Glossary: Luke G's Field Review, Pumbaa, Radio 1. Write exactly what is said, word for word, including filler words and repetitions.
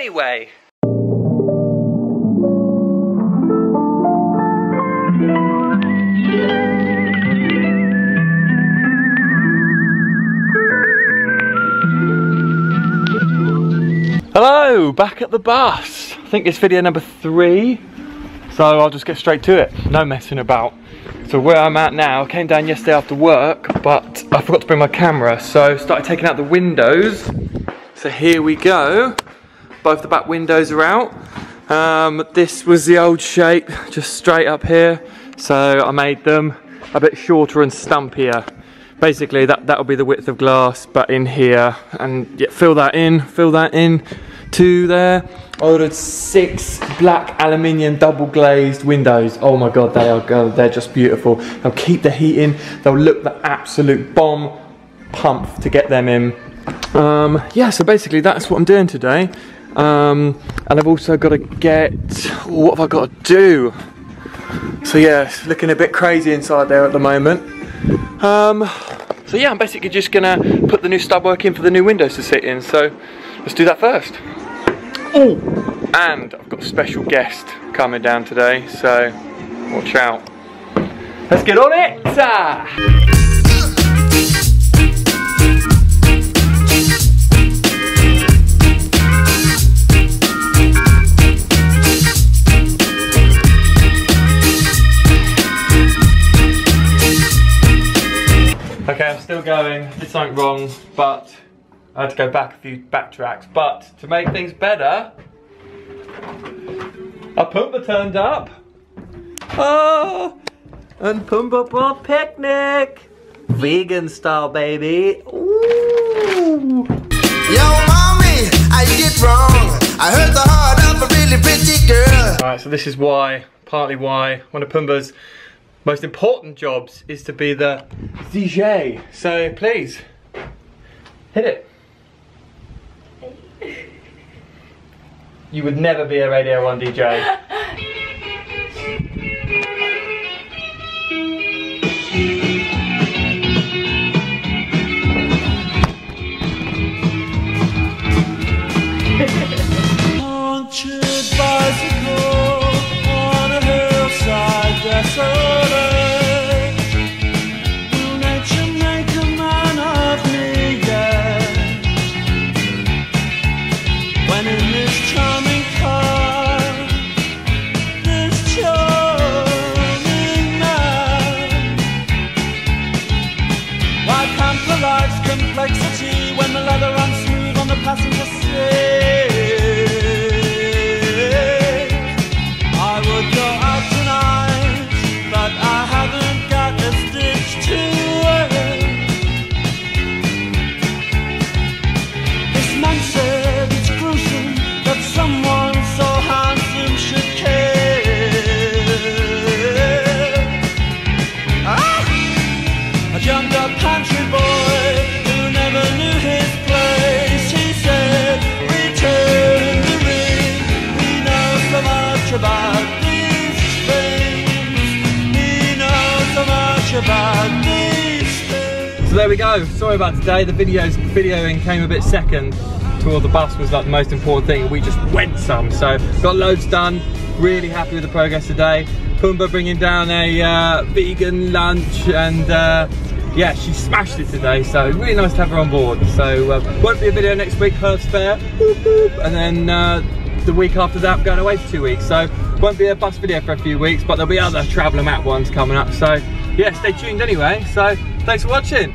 anyway. Hello, back at the bus. I think it's video number three, so I'll just get straight to it. No messing about. So where I'm at now, I came down yesterday after work, but I forgot to bring my camera, so started taking out the windows. So here we go. Both the back windows are out. Um, this was the old shape, just straight up here. So I made them a bit shorter and stumpier. Basically, that, that'll be the width of glass, but in here, and yeah, fill that in, fill that in, two there. I ordered six black aluminium double glazed windows. Oh my God, they are, they're just beautiful. They'll keep the heat in, they'll look the absolute bomb, pump to get them in. Um, yeah, so basically that's what I'm doing today. Um, and I've also got to get, oh, what have I got to do? So yeah, it's looking a bit crazy inside there at the moment. Um, so yeah, I'm basically just gonna put the new stud work in for the new windows to sit in, so let's do that first. Oh, and I've got a special guest coming down today, so watch out. Let's get on it! Ah! Okay, I'm still going. I did something wrong, but I had to go back a few backtracks. But to make things better, I Pumbaa turned up. Oh, and Pumbaa brought picnic, vegan style, baby. Ooh. Yo, mommy, I did wrong. I heard the heart of a really pretty girl. All right, so this is why, partly why, one of Pumbaa's most important jobs is to be the D J, so please, hit it. You would never be a Radio one D J. So there we go, sorry about today, the videos, videoing came a bit second to all the bus was like the most important thing, we just went some, so got loads done, really happy with the progress today. Pumbaa bringing down a uh, vegan lunch and uh, yeah, she smashed it today, so really nice to have her on board. So uh, won't be a video next week, Herb's Fair, boop, boop, and then uh, the week after that I'm going away for two weeks, so won't be a bus video for a few weeks, but there'll be other travel and map ones coming up, so yeah, stay tuned anyway, so thanks for watching.